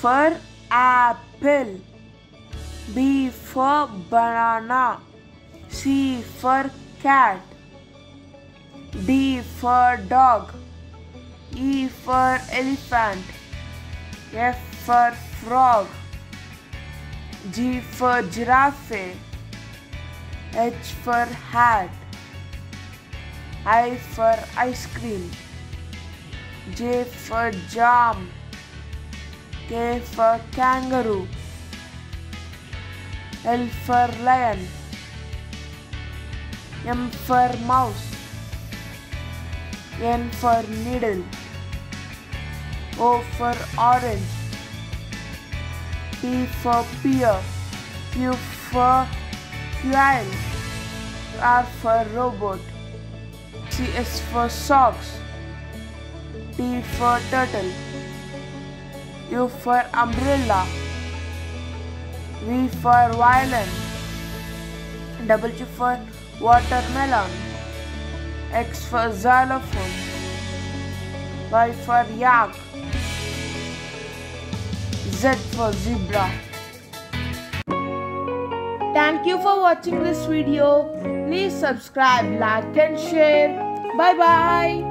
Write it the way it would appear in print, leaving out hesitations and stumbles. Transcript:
for apple, B for banana, C for cat, D for dog, E for elephant, F for frog, G for giraffe, H for hat, I for ice cream, J for jam, K for kangaroo, L for lion, M for mouse, N for needle, O for orange, P for pear, Q for quail, R for robot, CS for socks, T for turtle, U for umbrella, V for violin, W for watermelon, X for xylophone, Y for yak, Z for zebra. Thank you for watching this video. Please subscribe, like and share. Bye bye.